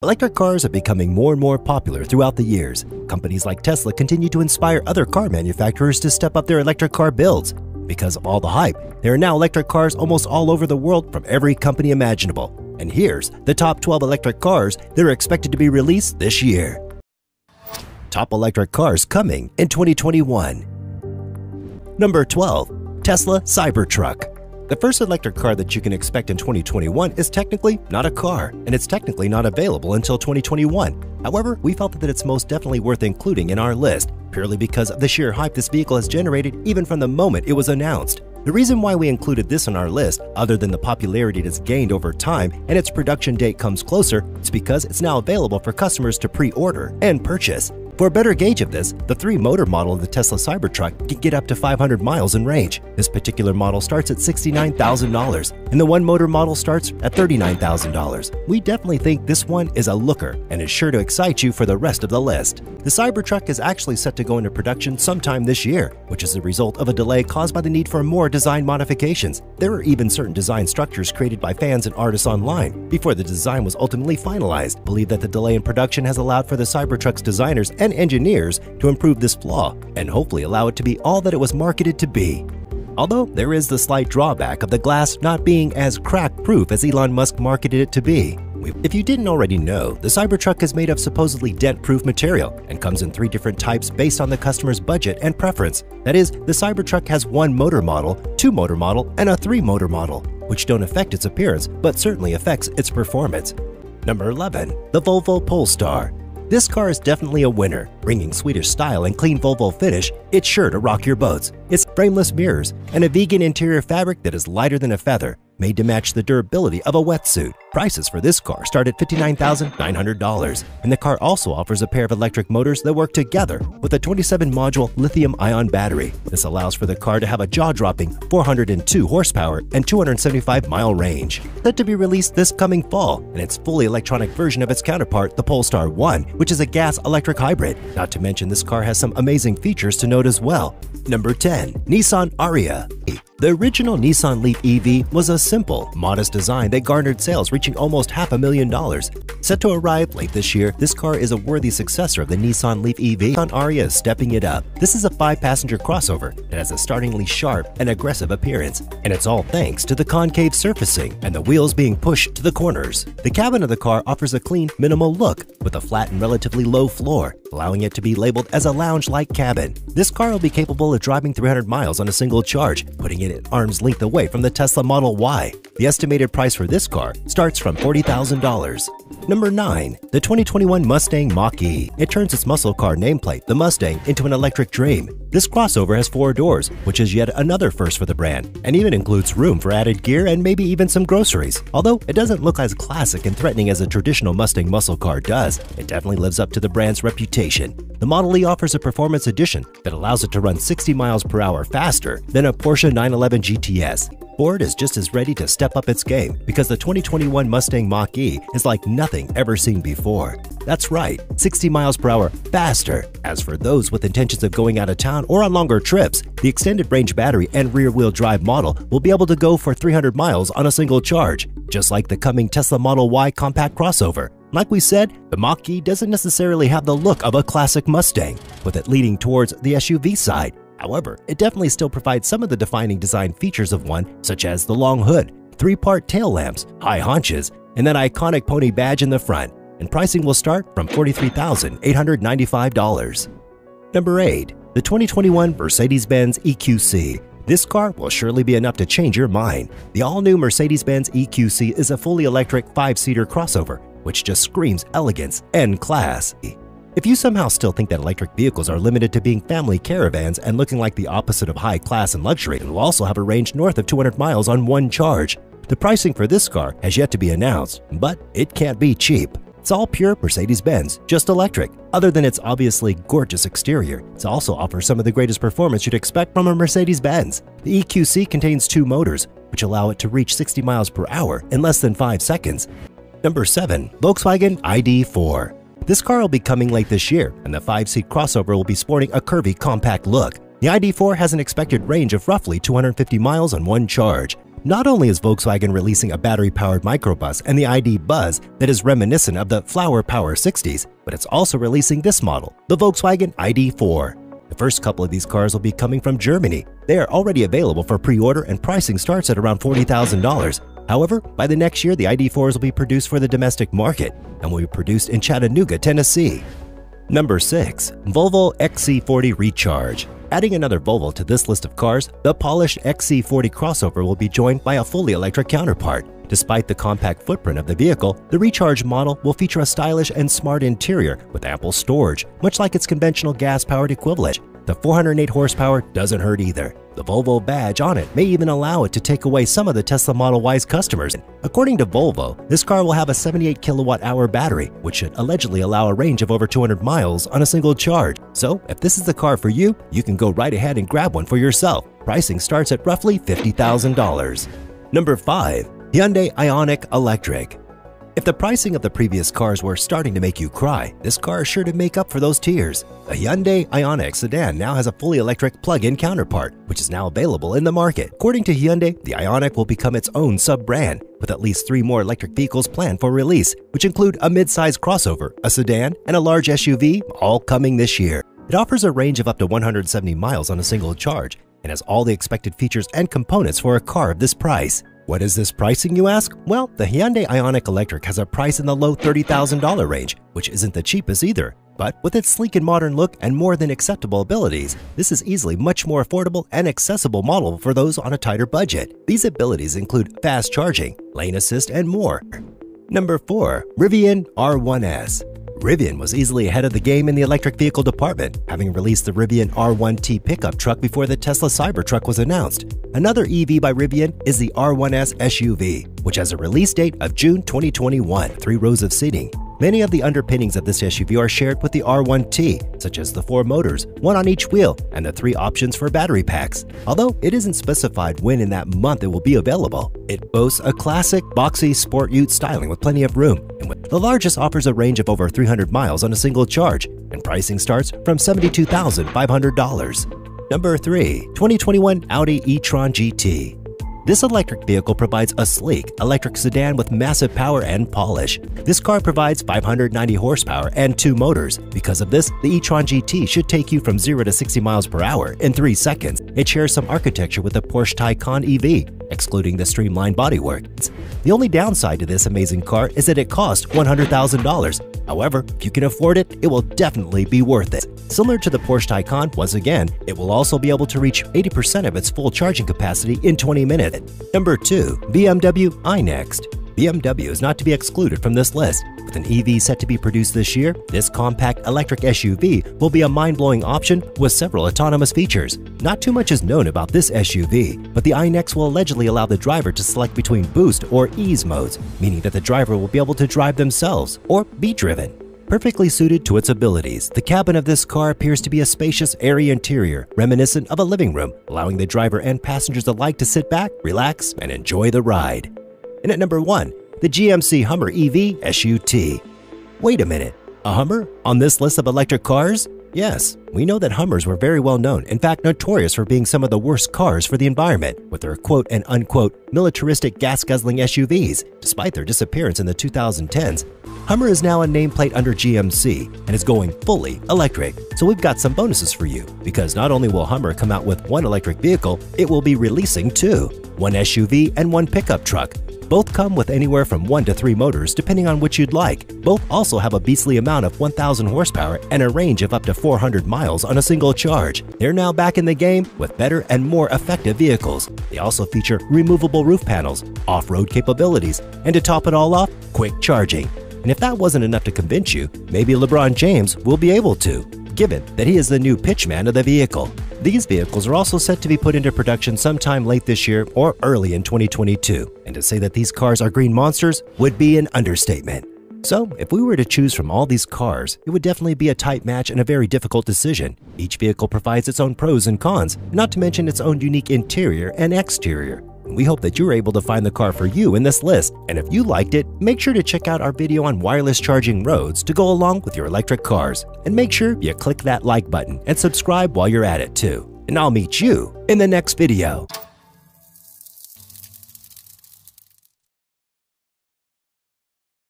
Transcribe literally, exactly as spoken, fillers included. Electric cars are becoming more and more popular throughout the years. Companies like Tesla continue to inspire other car manufacturers to step up their electric car builds. Because of all the hype, there are now electric cars almost all over the world from every company imaginable. And here's the top twelve electric cars that are expected to be released this year. Top electric cars coming in twenty twenty-one. Number twelve, Tesla Cybertruck. The first electric car that you can expect in twenty twenty-one is technically not a car, and it's technically not available until twenty twenty-one. However, we felt that it's most definitely worth including in our list, purely because of the sheer hype this vehicle has generated even from the moment it was announced. The reason why we included this on our list, other than the popularity it has gained over time and its production date comes closer, is because it's now available for customers to pre-order and purchase. For a better gauge of this, the three-motor model of the Tesla Cybertruck can get up to five hundred miles in range. This particular model starts at sixty-nine thousand dollars, and the one-motor model starts at thirty-nine thousand dollars. We definitely think this one is a looker and is sure to excite you for the rest of the list. The Cybertruck is actually set to go into production sometime this year, which is the result of a delay caused by the need for more design modifications. There are even certain design structures created by fans and artists online before the design was ultimately finalized. Believe that the delay in production has allowed for the Cybertruck's designers and engineers to improve this flaw and hopefully allow it to be all that it was marketed to be. Although there is the slight drawback of the glass not being as crack-proof as Elon Musk marketed it to be. If you didn't already know, the Cybertruck is made of supposedly dent-proof material and comes in three different types based on the customer's budget and preference. That is, the Cybertruck has one motor model, two motor model, and a three motor model, which don't affect its appearance but certainly affects its performance. Number eleven, the Volvo Polestar. This car is definitely a winner. Bringing Swedish style and clean Volvo finish, it's sure to rock your boats. It's frameless mirrors and a vegan interior fabric that is lighter than a feather, made to match the durability of a wetsuit. Prices for this car start at fifty-nine thousand nine hundred dollars, and the car also offers a pair of electric motors that work together with a twenty-seven module lithium-ion battery. This allows for the car to have a jaw-dropping four hundred two horsepower and two hundred seventy-five mile range. Set to be released this coming fall, and its fully electronic version of its counterpart, the Polestar one, which is a gas-electric hybrid. Not to mention this car has some amazing features to note as well. Number ten, Nissan Ariya. The original Nissan LEAF E V was a simple, modest design that garnered sales reaching almost half a million dollars. Set to arrive late this year, this car is a worthy successor of the Nissan LEAF E V. Nissan Ariya is stepping it up. This is a five-passenger crossover that has a startlingly sharp and aggressive appearance, and it's all thanks to the concave surfacing and the wheels being pushed to the corners. The cabin of the car offers a clean, minimal look with a flat and relatively low floor, allowing it to be labeled as a lounge-like cabin. This car will be capable of driving three hundred miles on a single charge, putting it at arm's length away from the Tesla Model Y. The estimated price for this car starts from forty thousand dollars. Number nine. The twenty twenty-one Mustang Mach-E. It turns its muscle car nameplate, the Mustang, into an electric dream. This crossover has four doors, which is yet another first for the brand, and even includes room for added gear and maybe even some groceries. Although it doesn't look as classic and threatening as a traditional Mustang muscle car does, it definitely lives up to the brand's reputation. The Model E offers a performance edition that allows it to run sixty miles per hour faster than a Porsche nine eleven G T S. Ford is just as ready to step up its game because the twenty twenty-one Mustang Mach-E is like nothing ever seen before. That's right, sixty miles per hour faster. As for those with intentions of going out of town or on longer trips, the extended range battery and rear-wheel drive model will be able to go for three hundred miles on a single charge, just like the coming Tesla Model Y compact crossover. Like we said, the Mach-E doesn't necessarily have the look of a classic Mustang, with it leading towards the S U V side. However, it definitely still provides some of the defining design features of one, such as the long hood, three-part tail lamps, high haunches, and that iconic pony badge in the front. And pricing will start from forty-three thousand eight hundred ninety-five dollars. Number eight. The twenty twenty-one Mercedes-Benz E Q C. This car will surely be enough to change your mind. The all-new Mercedes-Benz E Q C is a fully electric five-seater crossover, which just screams elegance and class. If you somehow still think that electric vehicles are limited to being family caravans and looking like the opposite of high class and luxury, it will also have a range north of two hundred miles on one charge. The pricing for this car has yet to be announced, but it can't be cheap. It's all pure Mercedes-Benz, just electric. Other than its obviously gorgeous exterior, it also offers some of the greatest performance you'd expect from a Mercedes-Benz. The E Q C contains two motors, which allow it to reach sixty miles per hour in less than five seconds. Number seven. Volkswagen I D four. This car will be coming late this year, and the five-seat crossover will be sporting a curvy, compact look. The I D four has an expected range of roughly two hundred fifty miles on one charge. Not only is Volkswagen releasing a battery-powered microbus and the I D Buzz that is reminiscent of the Flower Power sixties, but it's also releasing this model, the Volkswagen I D four. The first couple of these cars will be coming from Germany. They are already available for pre-order and pricing starts at around forty thousand dollars. However, by the next year, the I D fours will be produced for the domestic market and will be produced in Chattanooga, Tennessee. Number six. Volvo X C forty Recharge. Adding another Volvo to this list of cars, the polished X C forty crossover will be joined by a fully electric counterpart. Despite the compact footprint of the vehicle, the Recharge model will feature a stylish and smart interior with ample storage, much like its conventional gas-powered equivalent. The four hundred eight horsepower doesn't hurt either. The Volvo badge on it may even allow it to take away some of the Tesla Model Y's customers. According to Volvo, this car will have a seventy-eight kilowatt hour battery, which should allegedly allow a range of over two hundred miles on a single charge. So if this is the car for you, you can go right ahead and grab one for yourself. Pricing starts at roughly fifty thousand dollars. Number five. Hyundai Ioniq Electric. If the pricing of the previous cars were starting to make you cry, this car is sure to make up for those tears. The Hyundai Ioniq sedan now has a fully electric plug-in counterpart, which is now available in the market. According to Hyundai, the Ioniq will become its own sub-brand, with at least three more electric vehicles planned for release, which include a mid-size crossover, a sedan, and a large S U V, all coming this year. It offers a range of up to one hundred seventy miles on a single charge, and has all the expected features and components for a car of this price. What is this pricing, you ask? Well, the Hyundai Ioniq Electric has a price in the low thirty thousand dollars range, which isn't the cheapest either. But with its sleek and modern look and more than acceptable abilities, this is easily much more affordable and accessible model for those on a tighter budget. These abilities include fast charging, lane assist, and more. Number four. Rivian R one S. Rivian was easily ahead of the game in the electric vehicle department, having released the Rivian R one T pickup truck before the Tesla Cybertruck was announced. Another E V by Rivian is the R one S S U V, which has a release date of June twenty twenty-one, three rows of seating. Many of the underpinnings of this S U V are shared with the R one T, such as the four motors, one on each wheel, and the three options for battery packs. Although it isn't specified when in that month it will be available, it boasts a classic, boxy sport ute styling with plenty of room, and with the largest offers a range of over three hundred miles on a single charge, and pricing starts from seventy-two thousand five hundred dollars. Number three. twenty twenty-one Audi e-tron G T. This electric vehicle provides a sleek, electric sedan with massive power and polish. This car provides five hundred ninety horsepower and two motors. Because of this, the e-tron G T should take you from zero to sixty miles per hour in three seconds. It shares some architecture with the Porsche Taycan E V, excluding the streamlined bodywork. The only downside to this amazing car is that it costs one hundred thousand dollars. However, if you can afford it, it will definitely be worth it. Similar to the Porsche Taycan, once again, it will also be able to reach eighty percent of its full charging capacity in twenty minutes. Number two. B M W iNext. B M W is not to be excluded from this list. With an E V set to be produced this year, this compact electric S U V will be a mind-blowing option with several autonomous features. Not too much is known about this S U V, but the iNext will allegedly allow the driver to select between boost or ease modes, meaning that the driver will be able to drive themselves or be driven. Perfectly suited to its abilities, the cabin of this car appears to be a spacious, airy interior, reminiscent of a living room, allowing the driver and passengers alike to sit back, relax, and enjoy the ride. And at number one, the G M C Hummer E V S U T. Wait a minute, a Hummer on this list of electric cars? Yes, we know that Hummers were very well known, in fact notorious for being some of the worst cars for the environment, with their quote and unquote militaristic gas-guzzling S U Vs. Despite their disappearance in the two thousand tens, Hummer is now a nameplate under G M C and is going fully electric. So we've got some bonuses for you, because not only will Hummer come out with one electric vehicle, it will be releasing two, one S U V and one pickup truck. Both come with anywhere from one to three motors, depending on which you'd like. Both also have a beastly amount of one thousand horsepower and a range of up to four hundred miles on a single charge. They're now back in the game with better and more effective vehicles. They also feature removable roof panels, off-road capabilities, and to top it all off, quick charging. And if that wasn't enough to convince you, maybe LeBron James will be able to, given that he is the new pitchman of the vehicle. These vehicles are also set to be put into production sometime late this year or early in twenty twenty-two, and to say that these cars are green monsters would be an understatement. So, if we were to choose from all these cars, it would definitely be a tight match and a very difficult decision. Each vehicle provides its own pros and cons, not to mention its own unique interior and exterior. We hope that you were able to find the car for you in this list, and if you liked it, make sure to check out our video on wireless charging roads to go along with your electric cars. And make sure you click that like button and subscribe while you're at it too. And I'll meet you in the next video.